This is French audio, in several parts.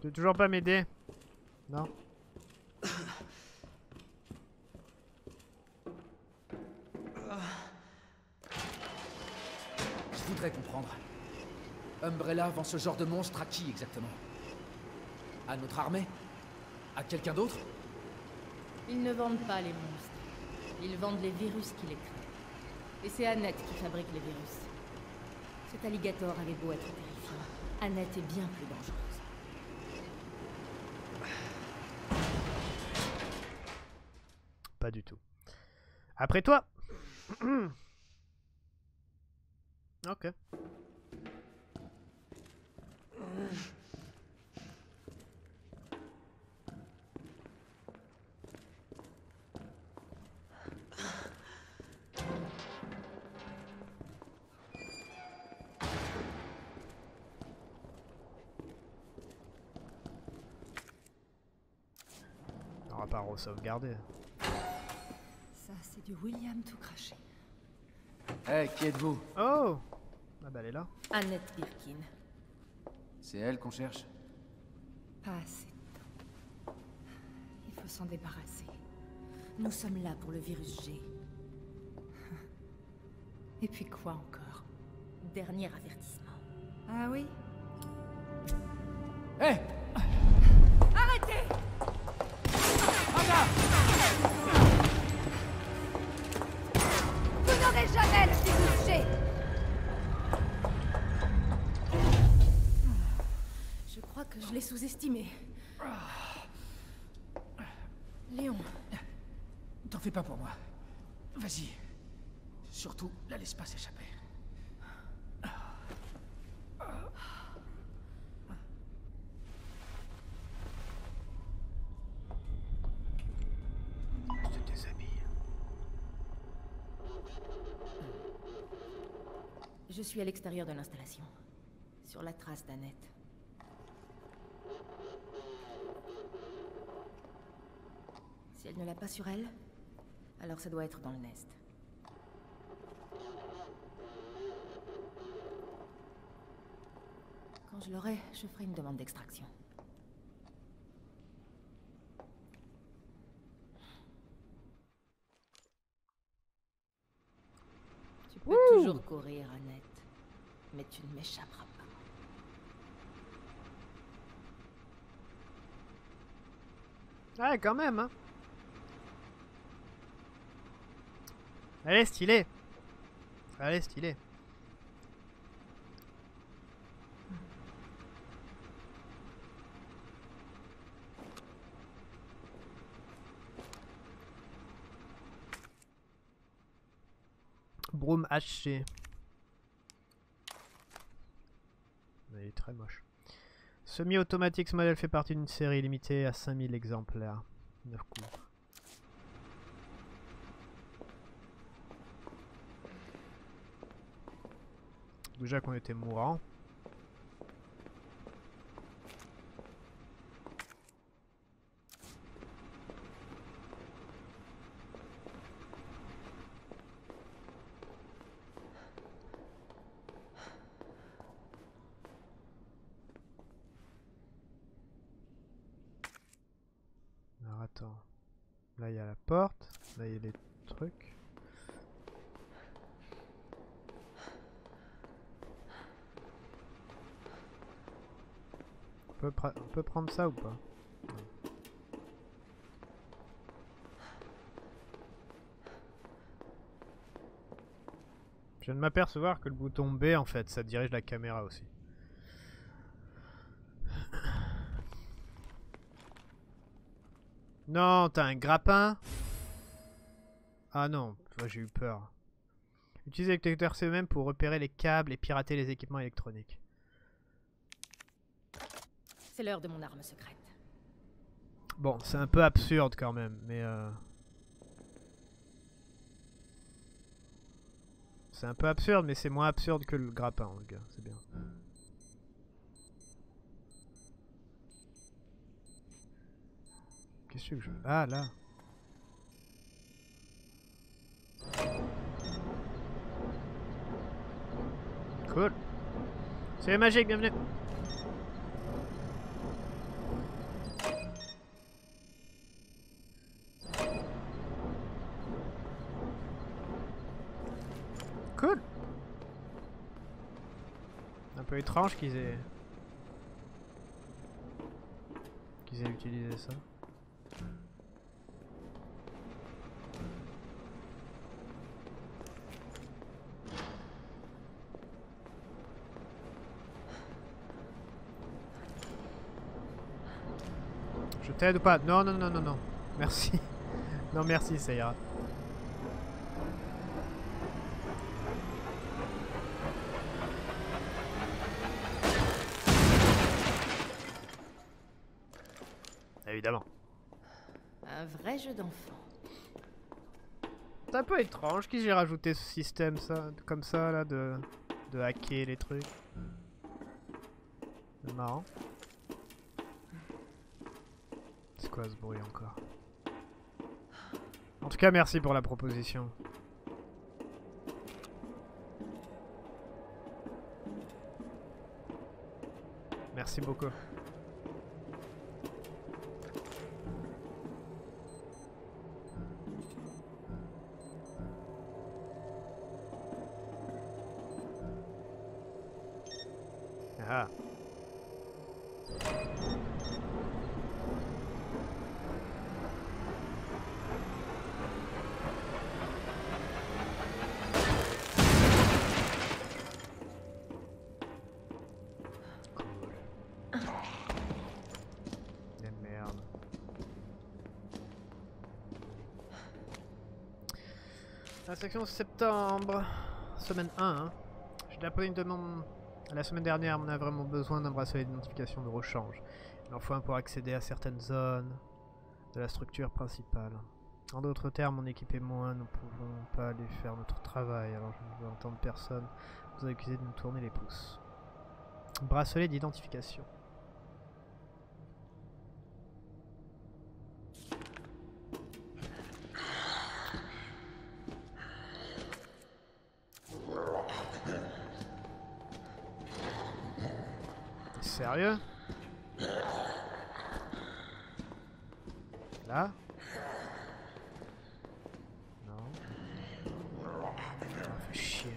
Tu veux toujours pas m'aider? Non. Je voudrais comprendre. Umbrella vend ce genre de monstre à qui exactement? À notre armée? À quelqu'un d'autre? Ils ne vendent pas les monstres. Ils vendent les virus qui les créent. Et c'est Annette qui fabrique les virus. Cet alligator avait beau être terrifiant, Annette est bien plus dangereuse. Pas du tout. Après toi. Ok. Sauvegarder. Ça, c'est du William tout craché. Hey, qui êtes-vous? Oh! Ah bah elle est là. Annette Birkin. C'est elle qu'on cherche? Pas assez de temps. Il faut s'en débarrasser. Nous sommes là pour le virus G. Et puis quoi encore? Dernier avertissement. Ah oui? Hey! Arrêtez! Vous n'aurez jamais le débouché. Je crois que je l'ai sous-estimé. Léon. T'en fais pas pour moi. Vas-y. Surtout, la laisse pas s'échapper. Je suis à l'extérieur de l'installation, sur la trace d'Annette. Si elle ne l'a pas sur elle, alors ça doit être dans le nest. Quand je l'aurai, je ferai une demande d'extraction. Tu peux toujours courir, Annette. Mais tu ne m'échapperas pas. Ah, quand même, hein. Elle est stylée. Elle est stylée. Broom HC. Elle est très moche. Semi-automatique, ce modèle fait partie d'une série limitée à 5000 exemplaires. 9 coups. Déjà qu'on était mourant. Là il y a la porte, là il y a les trucs. On peut prendre ça ou pas? Je viens de m'apercevoir que le bouton B en fait ça dirige la caméra aussi. Non, t'as un grappin. Ah non, j'ai eu peur. Utilisez les détecteurs CEM pour repérer les câbles et pirater les équipements électroniques. C'est l'heure de mon arme secrète. Bon, c'est un peu absurde quand même, mais... C'est un peu absurde, mais c'est moins absurde que le grappin, le gars, c'est bien. Qu'est-ce que je... Ah, là. Cool. C'est magique, bienvenue. Un peu étrange qu'ils aient utilisé ça. Je t'aide ou pas? Non, non, non, non, non. Merci. Non, merci, ça ira. Évidemment. Un vrai jeu d'enfant. C'est un peu étrange qu'ils aient rajouté ce système ça, comme ça là de hacker les trucs. C'est marrant. C'est quoi ce bruit encore? En tout cas, merci pour la proposition. Merci beaucoup. La section septembre, semaine 1. Hein. J'ai appelé une demande la semaine dernière, on a vraiment besoin d'un bracelet d'identification de rechange. Il en faut un pour accéder à certaines zones de la structure principale. En d'autres termes, mon équipe et moi, nous ne pouvons pas aller faire notre travail, alors je ne veux entendre personne vous accuser de nous tourner les pouces. Bracelet d'identification. Sérieux? Là? Non. Oh, fait chier.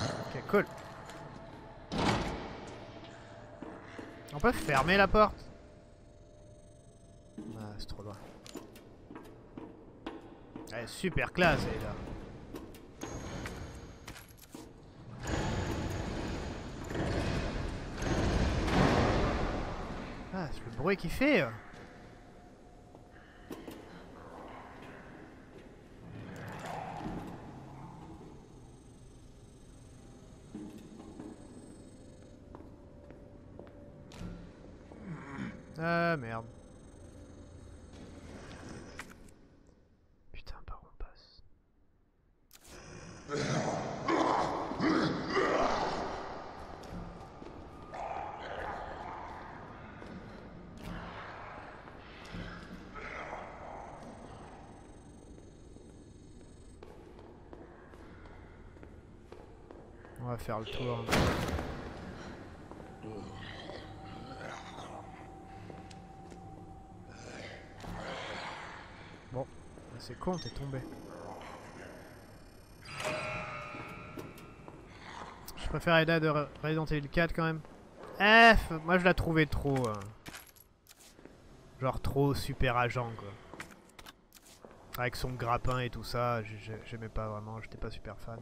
Ok, cool. On peut fermer la porte? Ah, c'est trop loin. Elle est super classe, elle est là. Le bruit qu'il fait. Ah merde. Putain, par où on passe? On va faire le tour. Bon, c'est con, t'es tombé. Je préfère Ada de Resident Evil 4 quand même. Moi je la trouvais trop... genre trop super agent quoi. Avec son grappin et tout ça, j'aimais pas vraiment, j'étais pas super fan.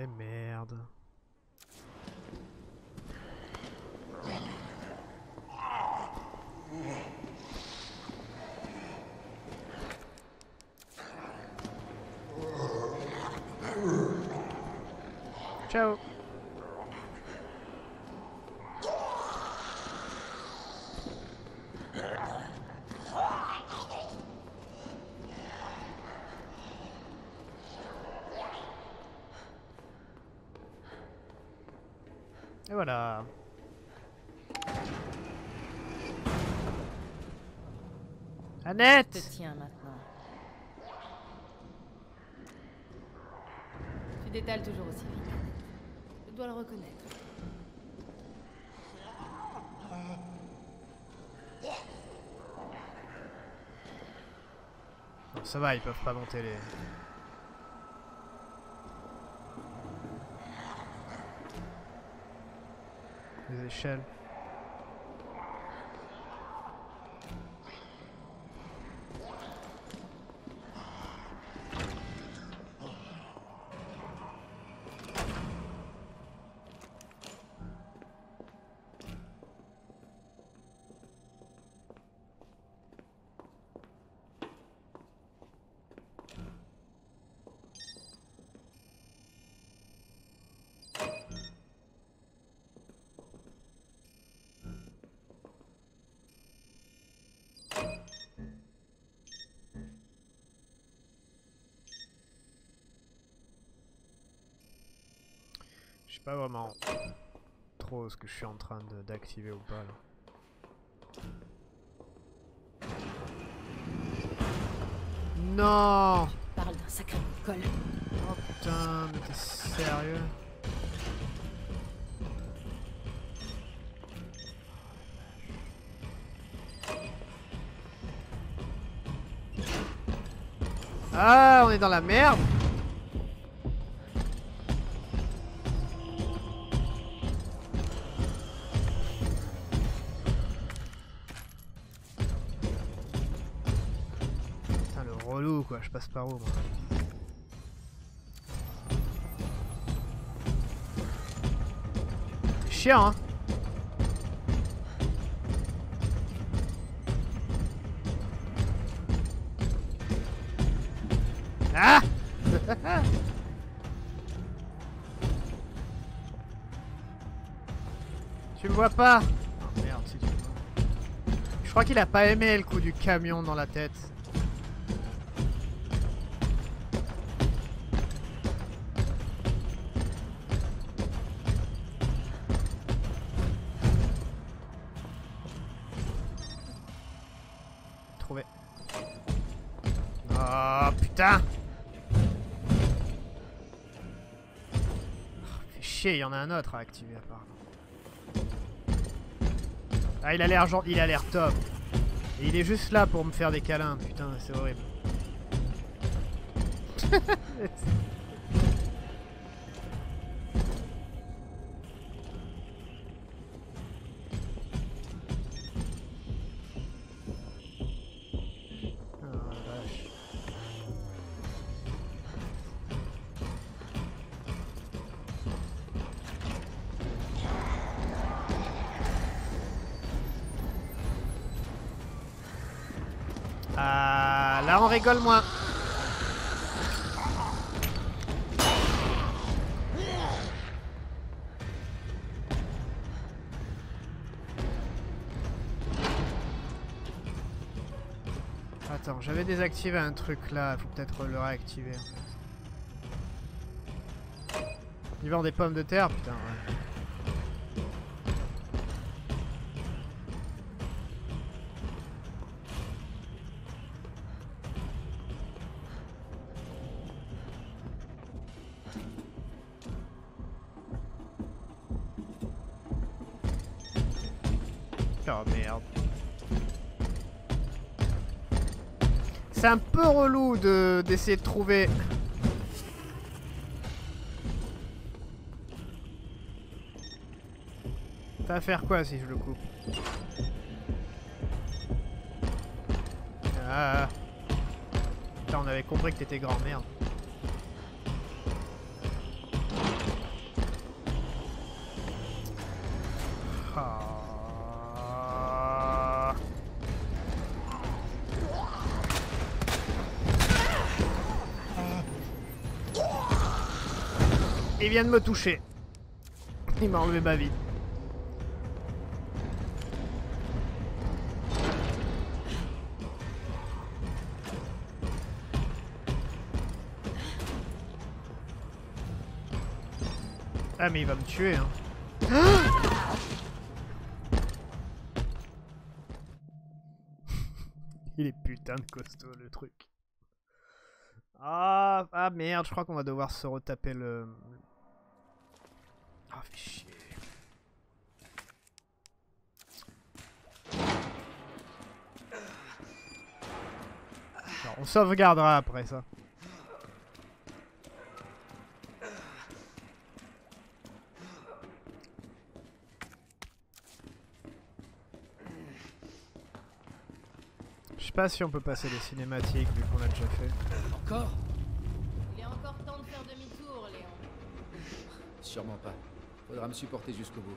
Et merde. Ciao. Et voilà. Annette! Je te tiens maintenant. Tu détales toujours aussi vite. Je dois le reconnaître. ça va, ils peuvent pas monter les... les échelles. Je sais pas vraiment trop ce que je suis en train d'activer ou pas là. Non. Tu parles d'un sacré col. Oh putain, mais t'es sérieux? Ah, on est dans la merde. Quoi, je passe par où moi? C'est chiant hein. Ah. Tu me vois pas? Oh merde, si tu me vois. Je crois qu'il a pas aimé le coup du camion dans la tête. Il y en a un autre à activer apparemment. Ah, il a l'air genre, il a l'air top. Et il est juste là pour me faire des câlins, putain, c'est horrible. Là on rigole moins. Attends, j'avais désactivé un truc là, faut peut-être le réactiver en fait. Il vend des pommes de terre, putain ouais. Oh merde. C'est un peu relou d'essayer de trouver. Ça va faire quoi si je le coupe? Ah. Putain, on avait compris que t'étais grand merde. Oh. Il vient de me toucher. Il m'a enlevé ma vie. Ah mais il va me tuer hein. Ah il est putain de costaud le truc. Ah merde, je crois qu'on va devoir se retaper le... Ah, fais chier. Genre On sauvegardera après ça. Je sais pas si on peut passer les cinématiques vu qu'on l'a déjà fait. Encore ? Il est encore temps de faire demi-tour, Léon. Sûrement pas. Faudra me supporter jusqu'au bout.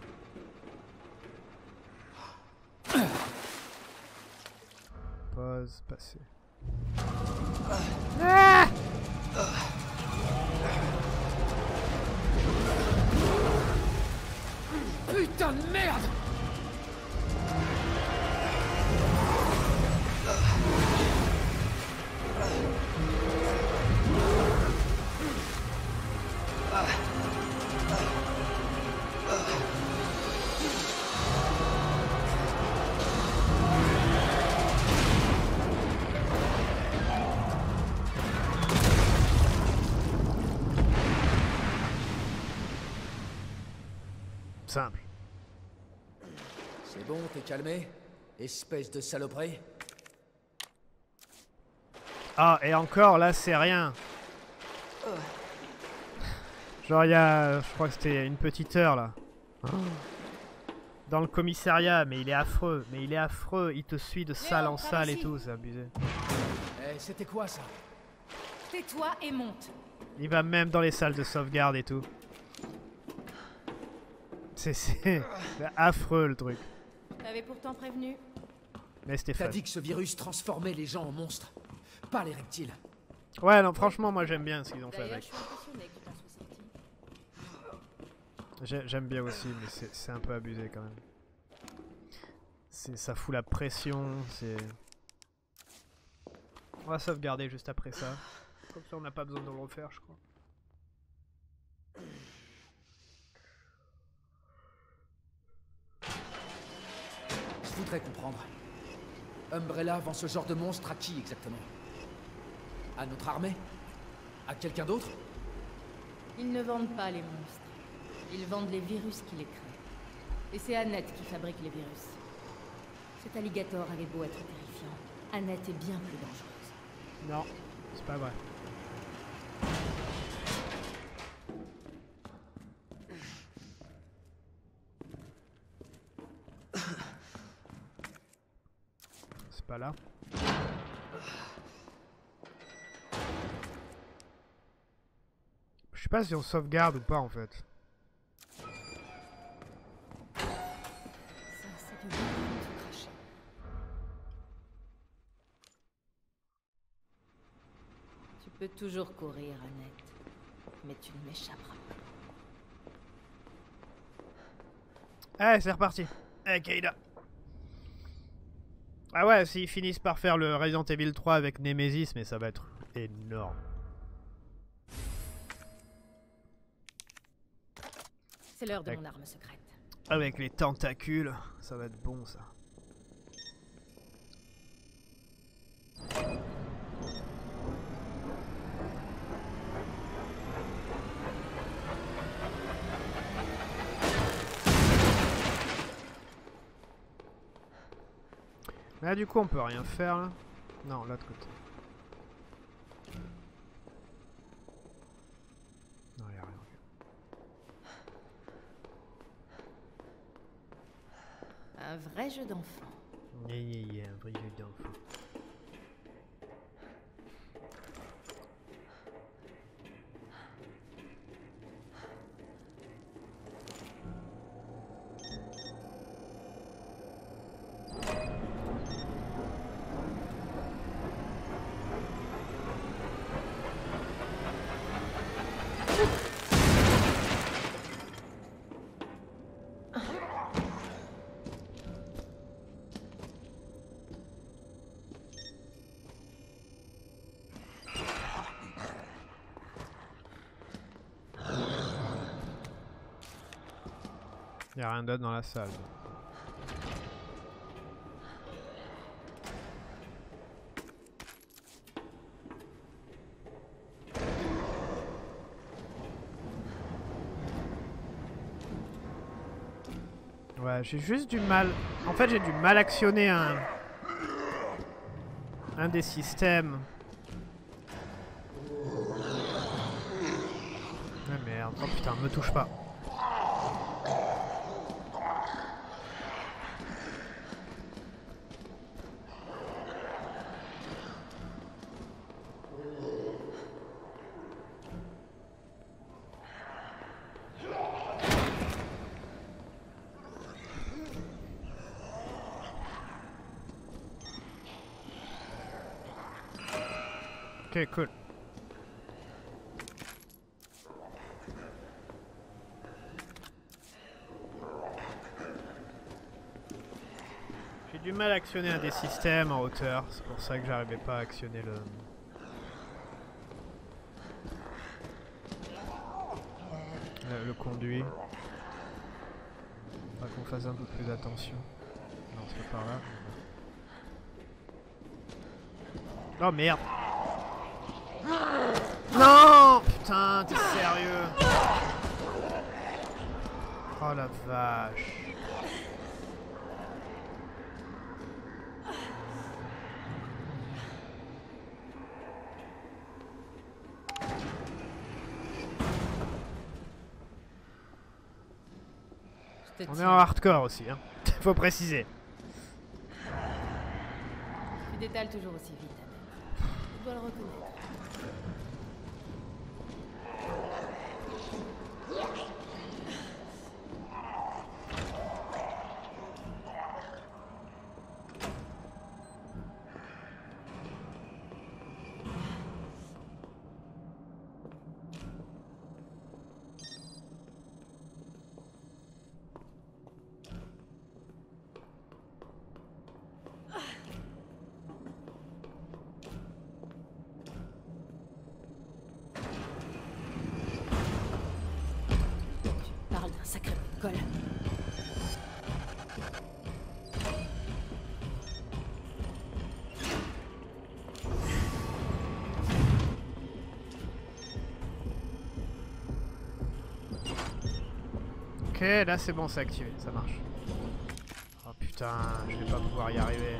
Pause, passer. Ah, putain de merde. Simple. C'est bon, t'es calmé, espèce de saloperie. Ah, et encore, là, c'est rien. Genre, il y a... Je crois que c'était une petite heure, là. Dans le commissariat, mais il est affreux. Mais il est affreux, il te suit de salle en salle et tout, c'est abusé. C'était quoi, ça? Tais-toi et monte. Il va même dans les salles de sauvegarde et tout. C'est affreux le truc. T'avais pourtant prévenu. Mais c'était fun. T'as dit que ce virus transformait les gens en monstres, pas les reptiles. Ouais, non, franchement, moi j'aime bien ce qu'ils ont fait avec. J'aime bien aussi, mais c'est un peu abusé quand même. Ça fout la pression, c'est... On va sauvegarder juste après ça. Comme ça, on n'a pas besoin de le refaire, je crois. Je voudrais comprendre. Umbrella vend ce genre de monstre à qui exactement? À notre armée? À quelqu'un d'autre? Ils ne vendent pas les monstres. Ils vendent les virus qui les créent. Et c'est Annette qui fabrique les virus. Cet alligator avait beau être terrifiant, Annette est bien plus dangereuse. Non, c'est pas vrai. Là. Je sais pas si on sauvegarde ou pas en fait. Ça, c'est du cracher. Tu peux toujours courir, Annette, mais tu ne m'échapperas pas. Allez, c'est reparti. Avec Ada. Ah ouais, s'ils finissent par faire le Resident Evil 3 avec Nemesis, mais ça va être énorme. C'est l'heure de mon arme secrète. Avec les tentacules, ça va être bon ça. Là du coup on peut rien faire là. Non, l'autre côté. Non, il n'y a rien. Un vrai jeu d'enfant. Un vrai jeu d'enfant. Y'a rien d'autre dans la salle. Ouais, j'ai juste du mal... En fait, j'ai du mal à actionner un des systèmes merde. Oh putain, me touche pas. Ok, cool. J'ai du mal à actionner un des systèmes en hauteur, c'est pour ça que j'arrivais pas à actionner le... le conduit. Faut qu'on fasse un peu plus attention. Non, c'est pas par là. Oh merde! Non, putain, t'es sérieux? Oh la vache. On est en hardcore aussi, hein. Faut préciser. Tu détales toujours aussi vite. Tu dois le reconnaître. Ok, là c'est bon, c'est activé, ça marche. Oh putain, je vais pas pouvoir y arriver.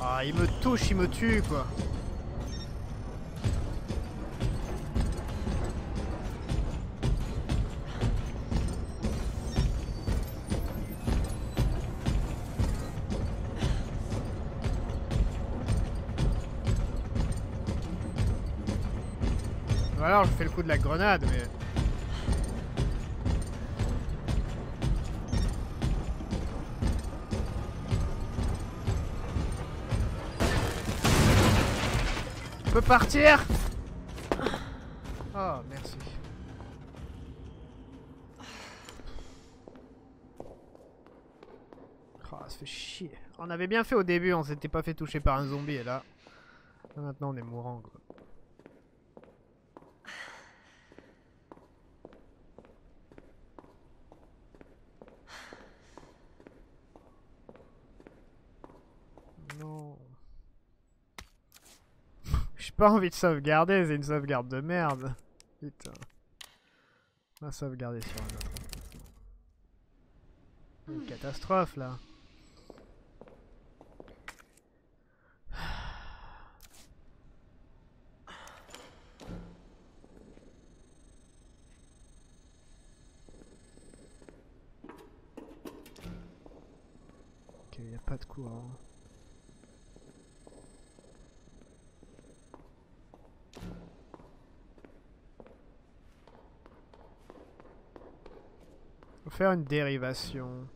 Ah, il me touche, il me tue quoi. Ou alors je fais le coup de la grenade, mais... Je peux partir? Oh, merci. Oh, ça fait chier. On avait bien fait au début, on s'était pas fait toucher par un zombie, et là... Maintenant, on est mourant, quoi. J'ai pas envie de sauvegarder, c'est une sauvegarde de merde. Putain. On va sauvegarder sur un autre. Une catastrophe là. Ok, y a pas de courant. Faire une dérivation.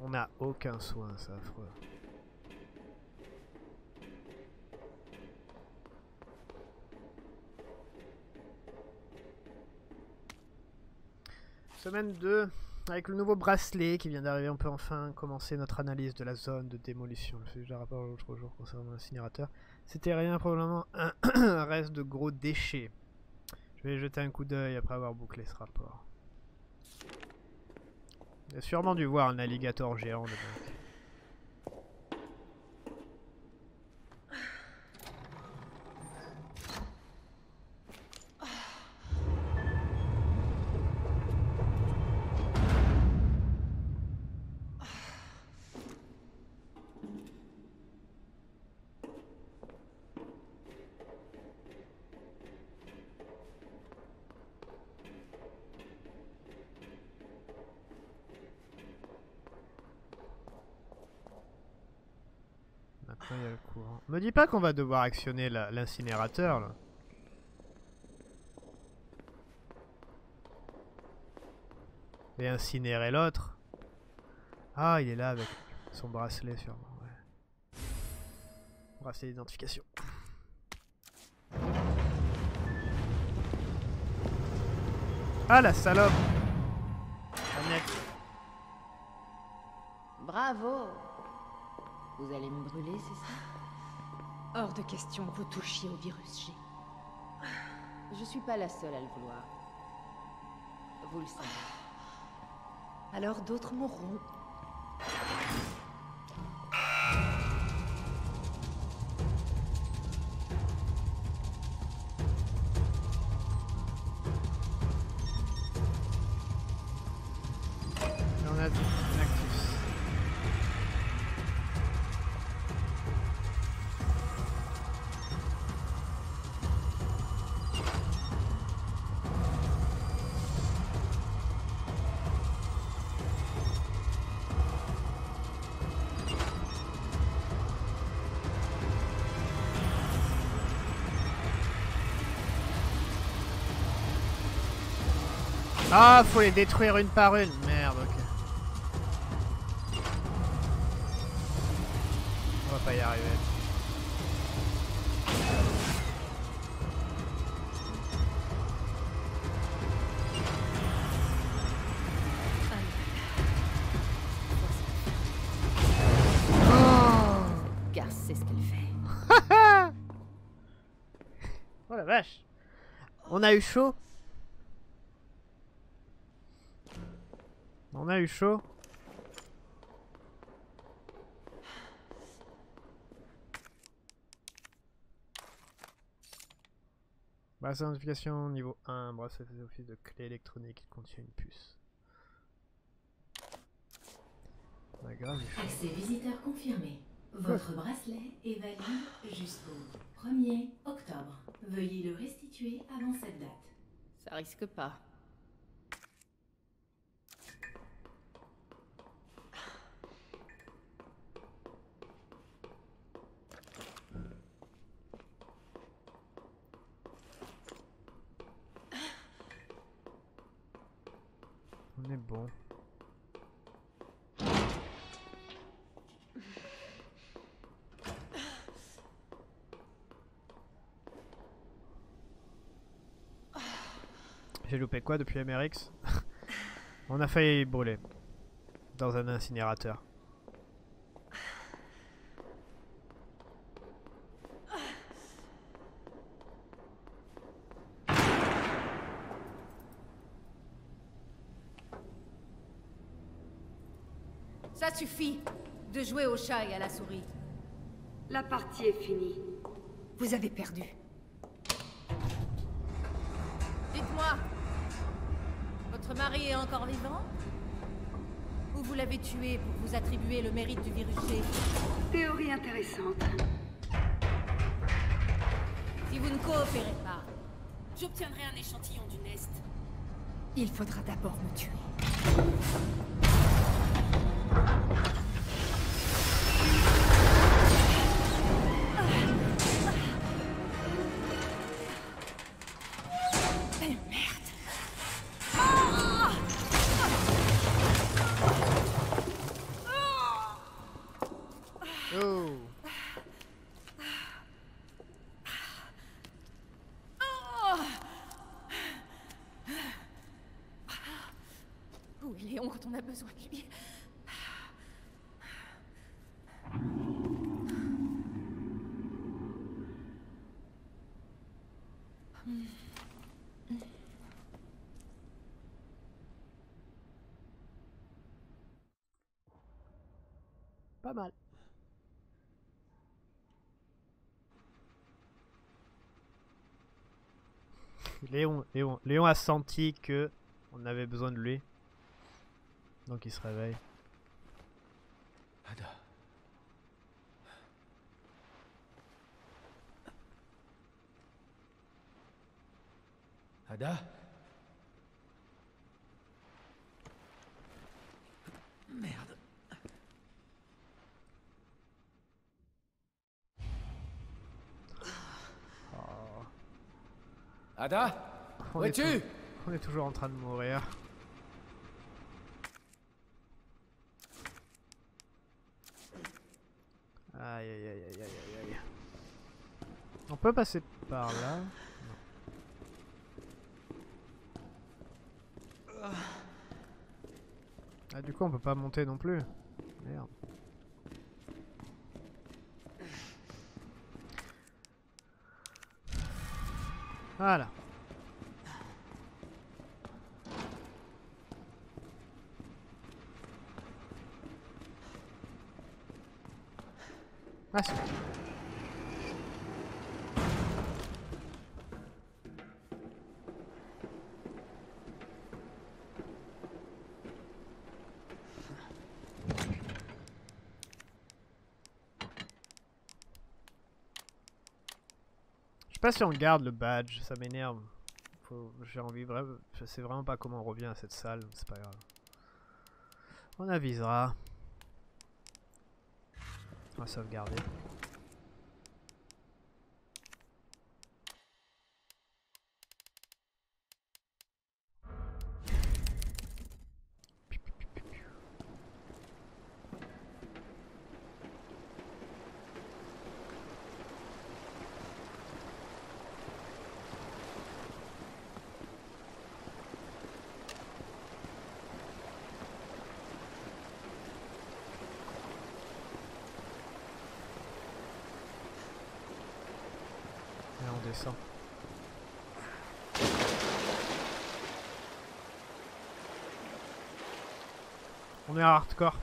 On n'a aucun soin, c'est affreux. Semaine 2, avec le nouveau bracelet qui vient d'arriver, on peut enfin commencer notre analyse de la zone de démolition. Le sujet de rapport l'autre jour concernant l'incinérateur. C'était rien, probablement un reste de gros déchets. Je vais jeter un coup d'œil après avoir bouclé ce rapport. J'ai sûrement dû voir un alligator géant dedans. Là, il y a le courant. Me dis pas qu'on va devoir actionner l'incinérateur là. Et incinérer l'autre. Ah, il est là avec son bracelet sûrement. Ouais. Bracelet d'identification. Ah la salope! Annette. Bravo! Vous allez me brûler, c'est ça? Hors de question que vous touchiez au virus G. Je suis pas la seule à le vouloir. Vous le savez. Alors d'autres mourront. Ah, faut les détruire une par une. Merde, ok. On va pas y arriver. Oh, car c'est ce qu'elle fait. Oh la vache. On a eu chaud. On a eu chaud. Bracelet d'identification niveau 1. Bracelet faisait office de clé électronique qui contient une puce. Accès visiteur confirmé. Votre bracelet est valide jusqu'au 1er octobre. Veuillez le restituer avant cette date. Ça risque pas. On est bon. J'ai loupé quoi depuis MRX? On a failli brûler. Dans un incinérateur. Ça suffit de jouer au chat et à la souris. La partie est finie. Vous avez perdu. Dites-moi, votre mari est encore vivant? Ou vous l'avez tué pour vous attribuer le mérite du virus G? Théorie intéressante. Si vous ne coopérez pas, j'obtiendrai un échantillon du Nest. Il faudra d'abord me tuer. On a besoin de lui. Pas mal. Léon a senti que on avait besoin de lui. Donc il se réveille. Ada. Ada. Merde. Ada, où es-tu? On est toujours en train de mourir. Aïe aïe aïe aïe aïe aïe. On peut passer par là. Non. Ah du coup on peut pas monter non plus. Merde. Voilà. Ah, c'est... Je sais pas si on garde le badge, ça m'énerve. J'ai envie, bref, je sais vraiment pas comment on revient à cette salle, c'est pas grave. On avisera. On va sauvegarder. Descend. On est à hardcore.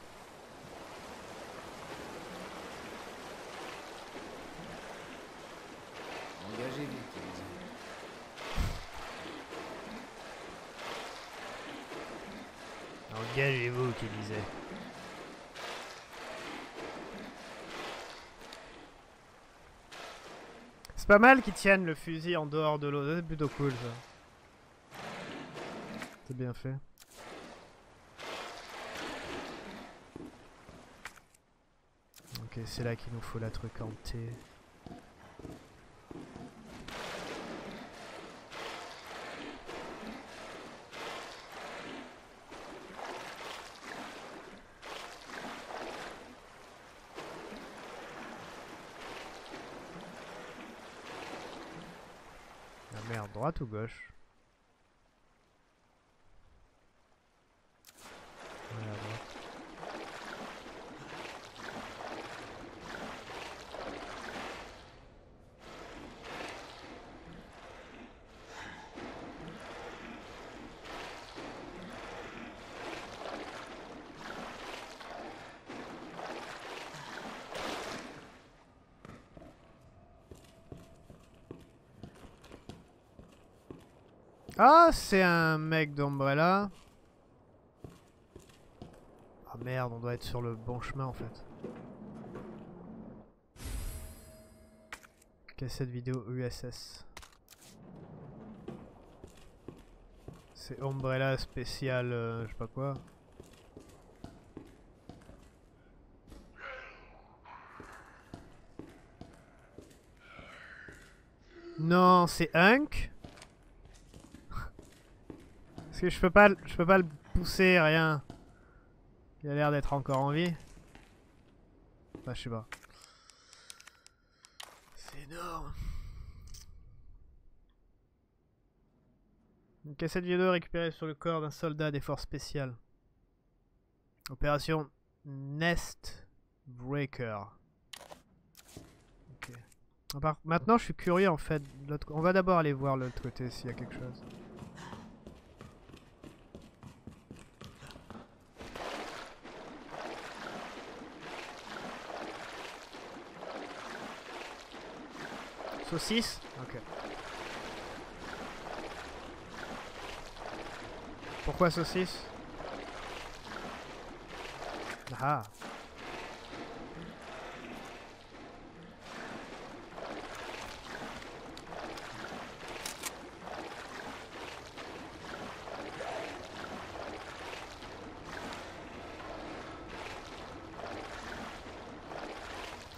Engagez vite. Engagez-vous qui disait. C'est pas mal qu'ils tiennent le fusil en dehors de l'eau, c'est plutôt cool ça. C'est bien fait. Ok, c'est là qu'il nous faut la truc en T. Merde, droite ou gauche? Voilà. Ah, c'est un mec d'Umbrella. Ah merde, on doit être sur le bon chemin en fait. Cassette vidéo USS. C'est Umbrella spécial, je sais pas quoi. Non, c'est Hunk. Parce que je peux pas le pousser, rien. Il a l'air d'être encore en vie. Bah je sais pas. C'est énorme. Une cassette vidéo récupérée sur le corps d'un soldat des forces spéciales. Opération Nest Breaker. Ok. Maintenant je suis curieux en fait. On va d'abord aller voir l'autre côté s'il y a quelque chose. Saucisse ? Ok. Pourquoi saucisse ? Ah.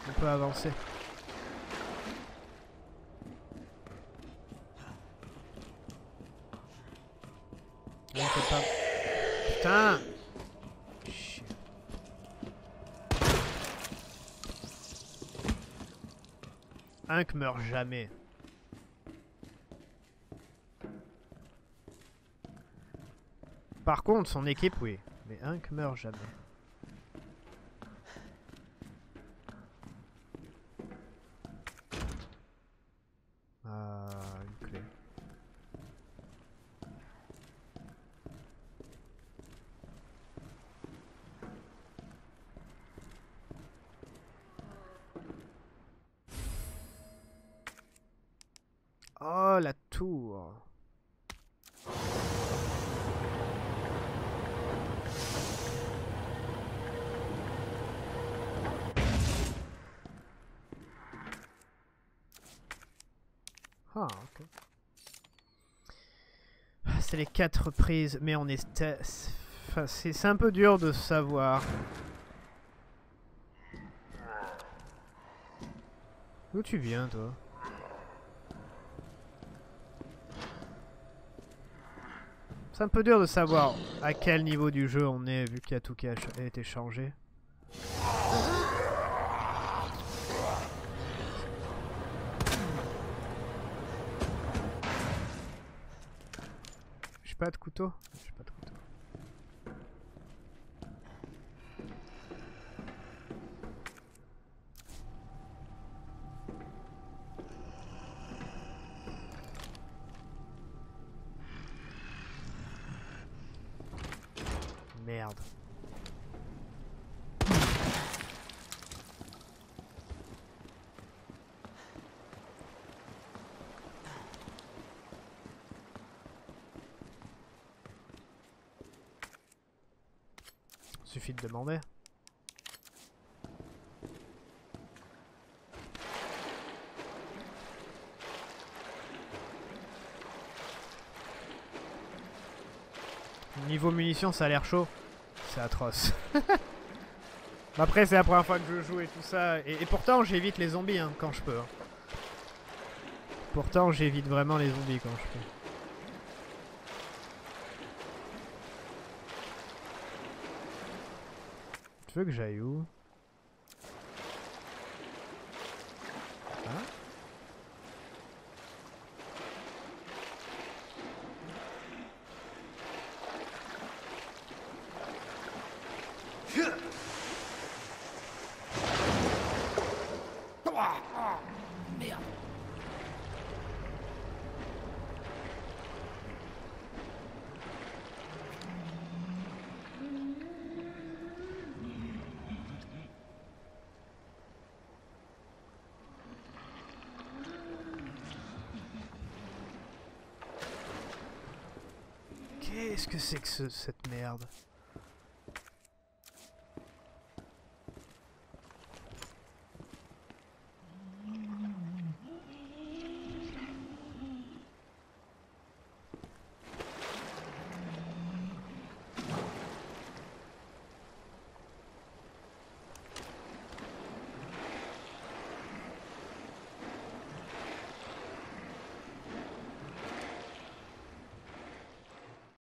On peut avancer. Putain! Hunk meurt jamais. Par contre, son équipe, oui. Mais Hunk meurt jamais. Une clé. Oh, la tour. Ah, ok. C'est les 4 prises, mais on est... Enfin, c'est un peu dur de savoir. D'où tu viens, toi? C'est un peu dur de savoir à quel niveau du jeu on est, vu qu'il y a tout qui a été changé. J'ai pas de couteau. J'ai pas de couteau. Merde. Suffit de demander. Niveau munitions, ça a l'air chaud. C'est atroce. Après, c'est la première fois que je joue et tout ça. Et pourtant, j'évite les zombies hein, quand je peux. Pourtant, j'évite vraiment les zombies quand je peux. Tu veux que j'aille où? Hein? Qu'est-ce que c'est que cette merde?